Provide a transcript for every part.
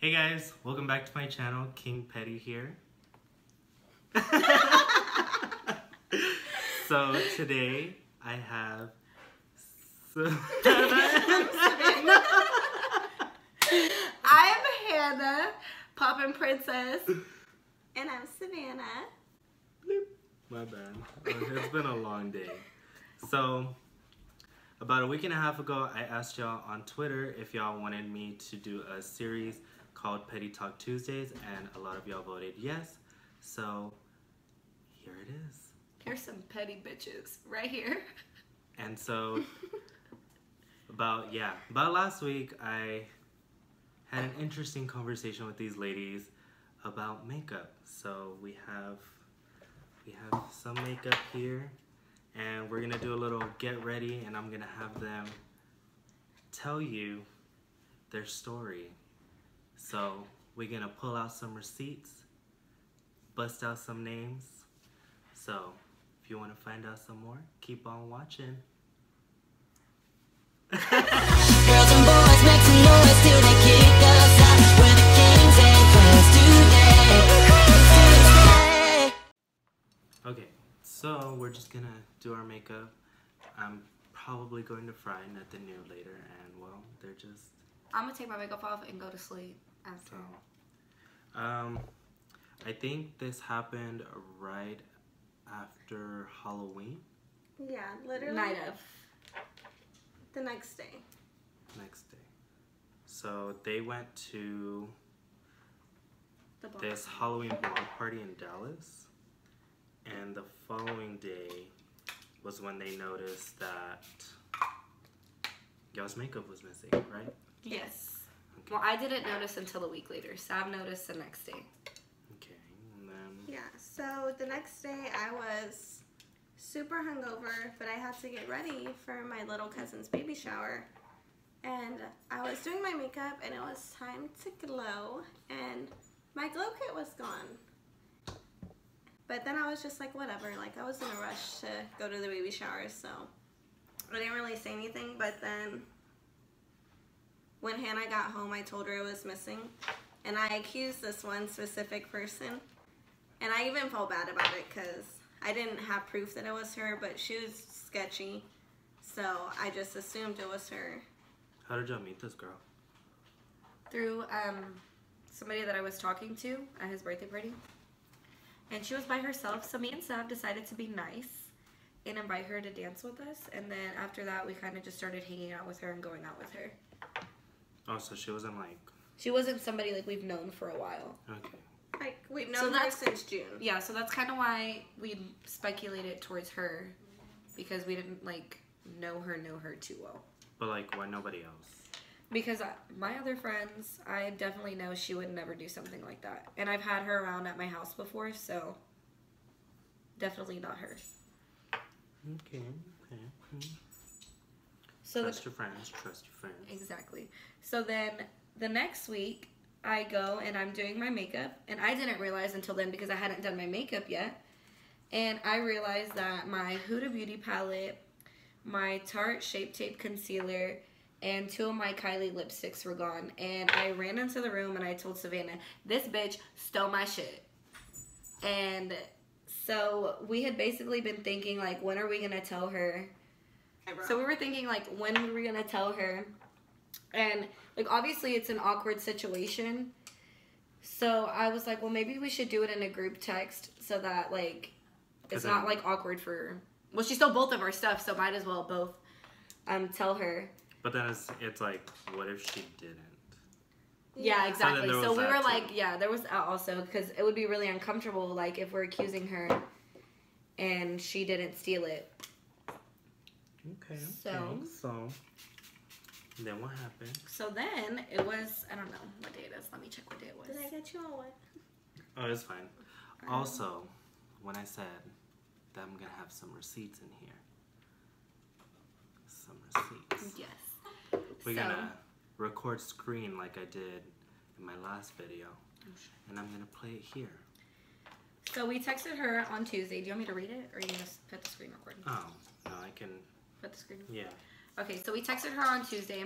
Hey guys, welcome back to my channel. King Petty here. So today I have Savannah. I'm Hannah, Poppin' Princess, and I'm Savannah. My bad. It's been a long day. So about a week and a half ago, I asked y'all on Twitter if y'all wanted me to do a series called Petty Talk Tuesdays, and a lot of y'all voted yes, so here it is. Here's some petty bitches right here. And so about last week I had an interesting conversation with these ladies about makeup. So we have some makeup here, and we're gonna do a little get ready, and I'm gonna have them tell you their story. So we're gonna pull out some receipts, bust out some names. So if you wanna find out some more, keep on watching. Girls and boys make some noise till they kick us out. We're the kings and queens today. Okay, so we're just gonna do our makeup. I'm probably going to fry nothing new later, and well, they're just... I'm gonna take my makeup off and go to sleep. After. So, I think this happened right after Halloween. Yeah, literally. Night of. The next day. Next day. So they went to this Halloween blonde party in Dallas, and the following day was when they noticed that y'all's makeup was missing, right? Yes. Okay. Well, I didn't notice until a week later, so I've noticed the next day. Okay, and then... Yeah, so the next day I was super hungover, but I had to get ready for my little cousin's baby shower. And I was doing my makeup, and it was time to glow, and my glow kit was gone. But then I was just like, whatever, like I was in a rush to go to the baby shower, so I didn't really say anything, but then... When Hannah got home, I told her it was missing, and I accused this one specific person, and I even felt bad about it because I didn't have proof that it was her, but she was sketchy, so I just assumed it was her. How did y'all meet this girl? Through somebody that I was talking to at his birthday party, and she was by herself, so me and Sav decided to be nice and invite her to dance with us, and then after that, we kind of just started hanging out with her and going out with her. Oh, so she wasn't like... She wasn't somebody like we've known for a while. Okay. Like, we've known her since June. Yeah, so that's kind of why we speculated towards her, because we didn't like know her too well. But like, why nobody else? Because my other friends, I definitely know she would never do something like that. And I've had her around at my house before, so definitely not her. Okay, okay. Mm-hmm. So trust your friends, trust your friends. Exactly. So then the next week, I go and I'm doing my makeup. And I didn't realize until then because I hadn't done my makeup yet. And I realized that my Huda Beauty palette, my Tarte Shape Tape concealer, and two of my Kylie lipsticks were gone. And I ran into the room and I told Savannah, this bitch stole my shit. And so we had basically been thinking, like, when are we going to tell her? So we were thinking, like, when were we gonna tell her? And, like, obviously it's an awkward situation. So I was like, well, maybe we should do it in a group text so that, like, it's not, like, awkward for... Well, she stole both of our stuff, so might as well both tell her. But then it's like, what if she didn't? Yeah, exactly. So we were like, yeah, there was that also, because it would be really uncomfortable, like, if we're accusing her and she didn't steal it. Okay, so then what happened? So then it was, I don't know what day it is. Let me check what day it was. Did I get you on what? Oh, it's fine. Also, when I said that I'm going to have some receipts in here. Some receipts. Yes. We're going to record screen like I did in my last video. Oh, shit. And I'm going to play it here. So we texted her on Tuesday. Do you want me to read it, or are you going to put the screen recording? Oh, no, I can... Put the screen recording? Yeah. Okay, so we texted her on Tuesday.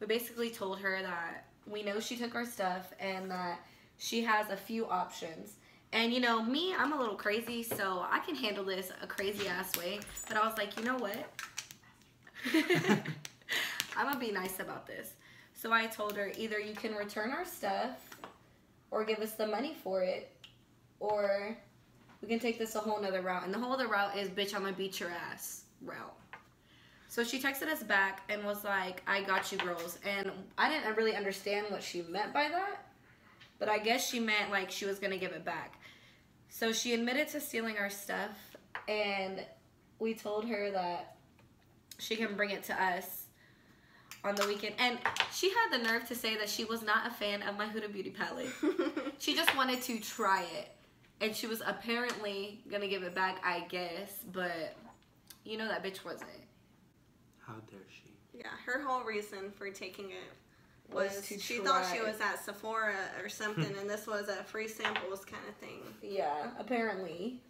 We basically told her that we know she took our stuff and that she has a few options. And you know, me, I'm a little crazy, so I can handle this a crazy ass way. But I was like, you know what? I'm gonna be nice about this. So I told her, either you can return our stuff or give us the money for it, or we can take this a whole nother route. And the whole other route is, bitch, I'm gonna beat your ass route. So she texted us back and was like, I got you girls. And I didn't really understand what she meant by that, but I guess she meant like she was gonna give it back. So she admitted to stealing our stuff, and we told her that she can bring it to us on the weekend. And she had the nerve to say that she was not a fan of my Huda Beauty palette. She just wanted to try it, and she was apparently gonna give it back, I guess, but you know that bitch wasn't. How dare she? Yeah, her whole reason for taking it was she thought she was at Sephora or something, and this was a free samples kind of thing. Yeah, apparently.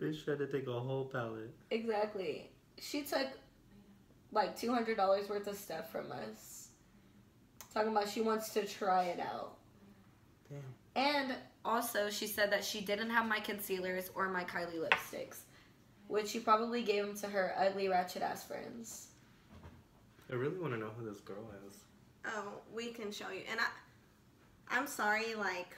Bitch tried to take a whole palette. Exactly. She took like $200 worth of stuff from us. Talking about she wants to try it out. Damn. And also, she said that she didn't have my concealers or my Kylie lipsticks, which she probably gave them to her ugly, ratchet-ass friends. I really want to know who this girl is. Oh, we can show you. And I'm sorry, like...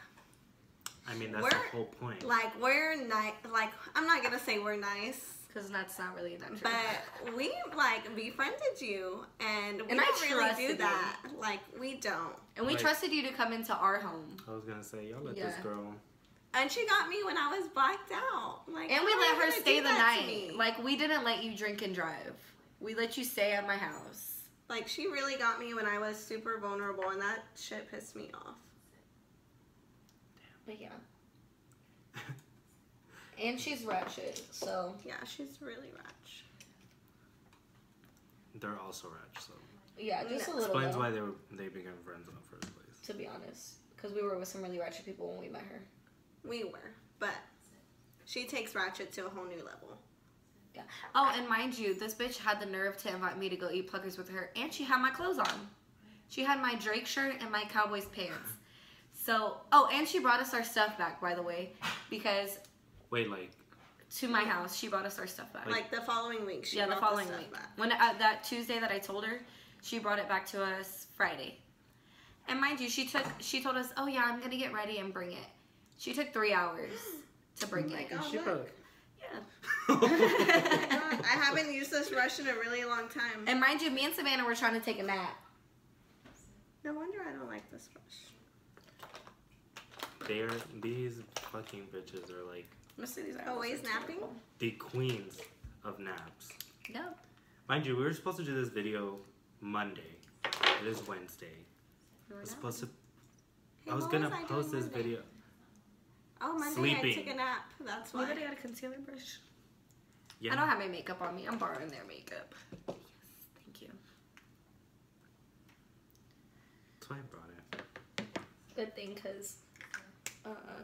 I mean, that's the whole point. Like, we're nice. Like, I'm not going to say we're nice, because that's not really that true. But we, like, befriended you, and we don't really do that. Like, we don't. And we trusted you to come into our home. I was going to say, y'all let this girl... And she got me when I was blacked out. Like, and we let her stay the night. Like, we didn't let you drink and drive. We let you stay at my house. Like, she really got me when I was super vulnerable, and that shit pissed me off. Damn. But yeah. And she's ratchet, so. Yeah, she's really ratchet. They're also ratchet, so. Yeah, just a little bit. Explains why they became friends in the first place. To be honest. Because we were with some really ratchet people when we met her. We were, but she takes ratchet to a whole new level. Yeah. Oh, and mind you, this bitch had the nerve to invite me to go eat Pluckers with her, and she had my clothes on. She had my Drake shirt and my Cowboys pants. So, oh, and she brought us our stuff back, by the way, because... Wait, like... To my house, she brought us our stuff back. Like the following week, she brought the following week. When that Tuesday that I told her, she brought it back to us Friday. And mind you, she told us, oh yeah, I'm gonna get ready and bring it. She took 3 hours to bring it. Oh, she probably... Yeah. I haven't used this rush in a really long time. And mind you, me and Savannah were trying to take a nap. No wonder I don't like this rush. These fucking bitches are like... Always napping? The queens of naps. Yep. Mind you, we were supposed to do this video Monday. It is Wednesday. I was supposed to... I was gonna post this video... Oh, Monday I took a nap. That's why. Anybody got a concealer brush? Yeah. I don't have my makeup on me. I'm borrowing their makeup. Yes, thank you. That's why I brought it. Good thing, because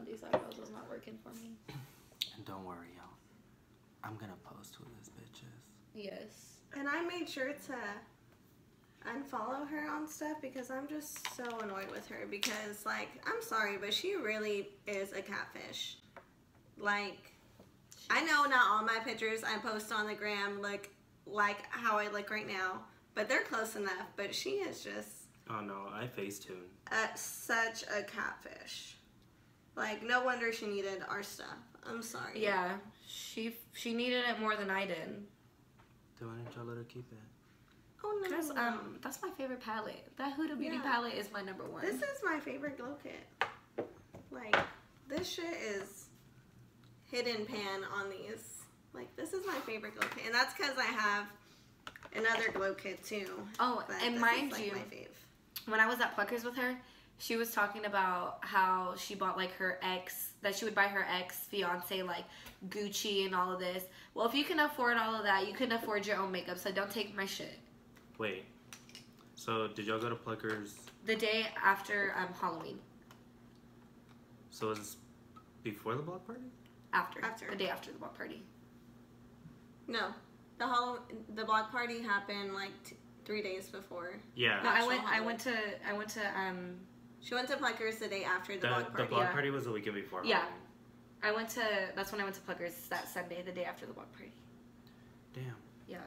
these eyebrows was not working for me. And don't worry, y'all. I'm going to post who this bitch is. Yes. And I made sure to unfollow her on stuff because I'm just so annoyed with her because, like, I'm sorry, but she really is a catfish. Like, I know not all my pictures I post on the gram look like how I look right now, but they're close enough. But she is just... Oh no, I Facetune. Such a catfish. Like, no wonder she needed our stuff. I'm sorry. Yeah, she needed it more than I did. Then why didn't y'all let her keep it? Oh no. Cause, that's my favorite palette. That Huda Beauty palette is my #1. This is my favorite glow kit. Like, this shit is hidden pan on these. Like, this is my favorite glow kit. And that's because I have another glow kit too. Oh, and mind you, my fave. When I was at Pluckers with her, she was talking about how she bought, like, she would buy her ex-fiance, like, Gucci and all of this. Well, if you can afford all of that, you couldn't afford your own makeup, so don't take my shit. Wait, so did y'all go to Pluckers? The day after Halloween. So is this before the block party? After. The day after the block party. No, the block party happened like 3 days before. Yeah. No, she went to Pluckers the day after the blog party. The blog party was the weekend before. Yeah. Halloween. That's when I went to Pluckers that Sunday, the day after the blog party. Damn. Yeah.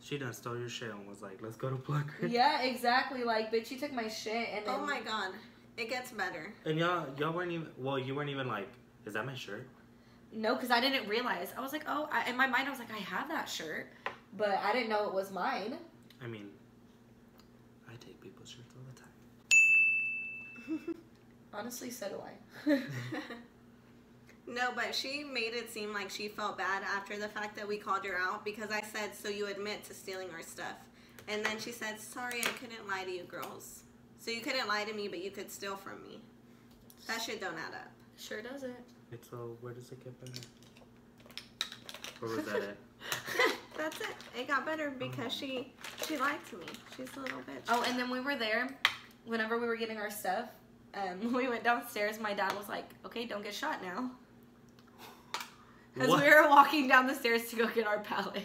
She done stole your shit and was like, let's go to Pluckers. Yeah, exactly. Like, bitch, you took my shit and then... Oh my god. It gets better. And y'all weren't even... Well, you weren't even like, is that my shirt? No, because I didn't realize. I was like, oh, in my mind I was like, I have that shirt. But I didn't know it was mine. I mean, I take people's shirts all the time. Honestly, so do I. No, but she made it seem like she felt bad after the fact that we called her out, because I said, so you admit to stealing our stuff. And then she said, sorry, I couldn't lie to you girls. So you couldn't lie to me, but you could steal from me. That shit don't add up. Sure doesn't. It's all, where does it get better? Or was that it? That's it. It got better because she lied to me. She's a little bitch. Oh, and then we were there. Whenever we were getting our stuff, we went downstairs. My dad was like, okay, don't get shot now. As we were walking down the stairs to go get our palette.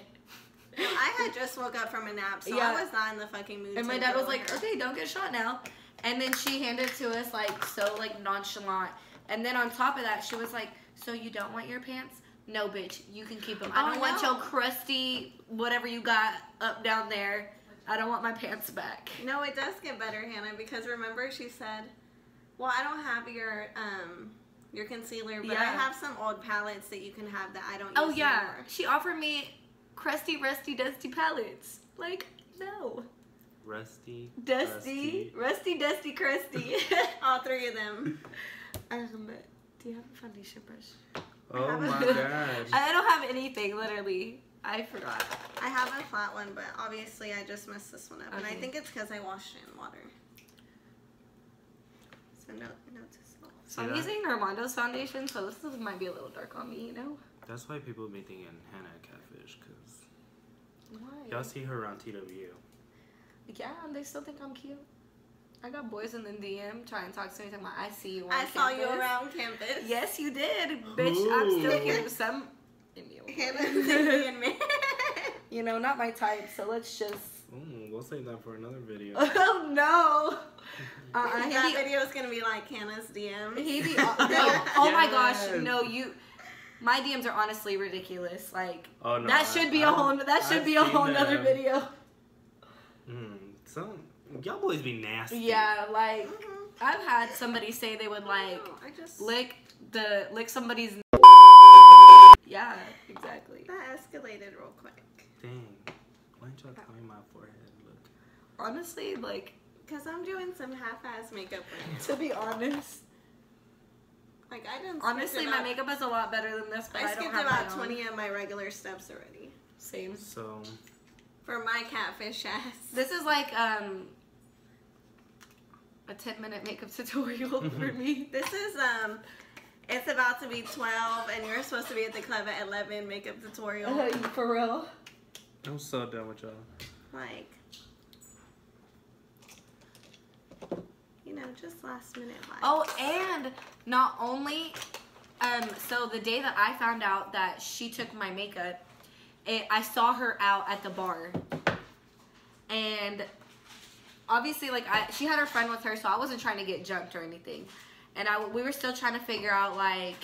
I had just woke up from a nap, so yeah. I was not in the fucking mood. And my dad was like, okay, don't get shot now. And then she handed it to us, like, so, like, nonchalant. And then on top of that, she was like, so you don't want your pants? No, bitch, you can keep them. I don't want your crusty whatever you got up down there. I don't want my pants back. No, it does get better, Hannah, because remember she said, well, I don't have your concealer, but I have some old palettes that you can have that I don't use anymore. She offered me crusty, rusty, dusty palettes. Like, no. Rusty. Dusty. Rusty, dusty, crusty. All three of them. Do you have a foundation brush? Oh my gosh. I don't have anything, literally. I forgot. I have a flat one, but obviously I just messed this one up. Okay. And I think it's because I washed it in water. So no so I'm using Armando's foundation, so this might be a little dark on me, you know? That's why people be thinking Hannah catfish, because... Why? Y'all see her around TW. Yeah, and they still think I'm cute. I got boys in the DM trying to talk to me, talking about, I see you on campus. I saw you around campus. Yes, you did. Ooh. Bitch, I'm still here. Some in you. You know, not my type, so let's just... Ooh, we'll save that for another video. Oh, no. That video is going to be like Hannah's DMs. Oh my gosh, no, you... My DMs are honestly ridiculous. Like, oh, no, that should be a whole nother video. So... Y'all boys be nasty. Yeah, like I've had somebody say they would like lick somebody's. Yeah, exactly. That escalated real quick. Dang, why don't y'all call me my forehead? Look. Honestly, like, cause I'm doing some half-ass makeup. To be honest, like I didn't. Honestly, my makeup is a lot better than this. But I skipped about 20 of my regular steps already. Same. So. For my catfish ass. This is like a 10-minute makeup tutorial for me. This is it's about to be 12 and you're supposed to be at the club at 11 makeup tutorial. For real. I'm so done with y'all. Like, you know, just last minute life. Oh, and not only so the day that I found out that she took my makeup, I saw her out at the bar, and obviously, like, she had her friend with her, so I wasn't trying to get jumped or anything, and we were still trying to figure out, like,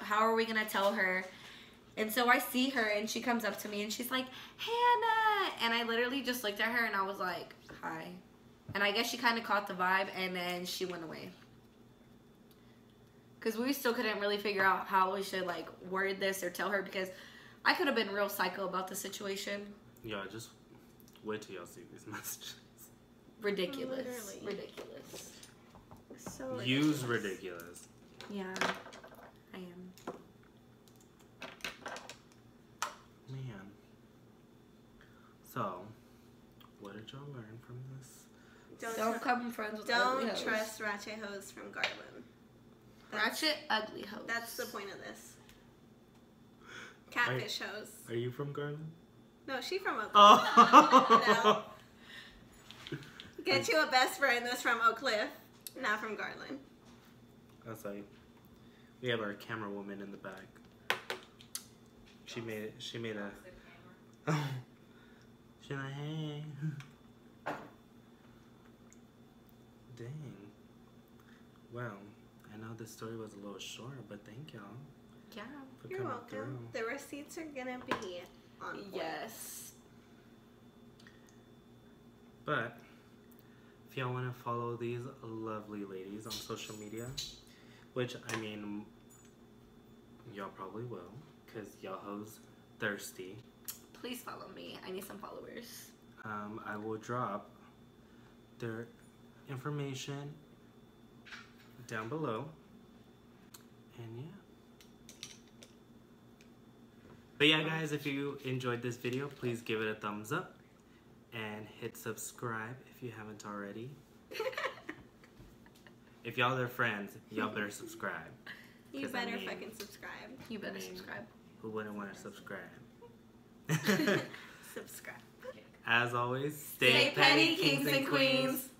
how are we gonna tell her. And so I see her, and she comes up to me, and she's like, Hannah, and I literally just looked at her, and I was like, hi. And I guess she kind of caught the vibe, and then she went away, because we still couldn't really figure out how we should, like, word this or tell her, because I could have been real psycho about the situation. Yeah, just wait till y'all see these messages. Ridiculous. Literally. Ridiculous. So ridiculous. You's ridiculous. Yeah, I am. Man. So, what did y'all learn from this? Don't come friends with ugly hoes. Don't trust ratchet hoes from Garland. Ratchet ugly hoes. That's the point of this. Catfish hoes. Are you from Garland? No, she's from Oak Cliff. Oh. No. Get you a best friend that's from Oak Cliff, not from Garland. That's like, we have our camera woman in the back. She made a... She's like, hey. Dang. Well, I know this story was a little short, but thank y'all. Yeah, you're welcome. Through. The receipts are gonna be on. Yes. But if y'all want to follow these lovely ladies on social media, which I mean, y'all probably will, cause y'all hoes thirsty. Please follow me. I need some followers. I will drop their information down below, and yeah. But yeah, guys, if you enjoyed this video, please give it a thumbs up and hit subscribe if you haven't already. If y'all are friends, y'all better subscribe. You better fucking subscribe. You better subscribe. Who wouldn't want to subscribe? Subscribe. As always, stay petty, kings and queens.